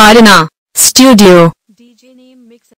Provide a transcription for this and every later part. Farina Studio DJ name mix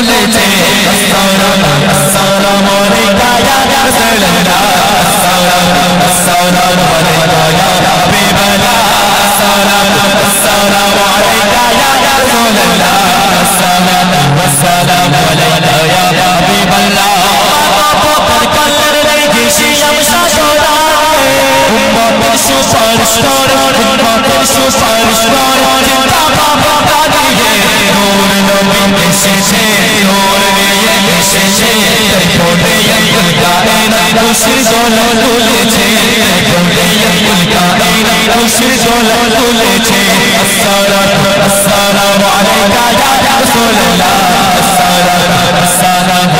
السلام عليك يا رسول الله. السلام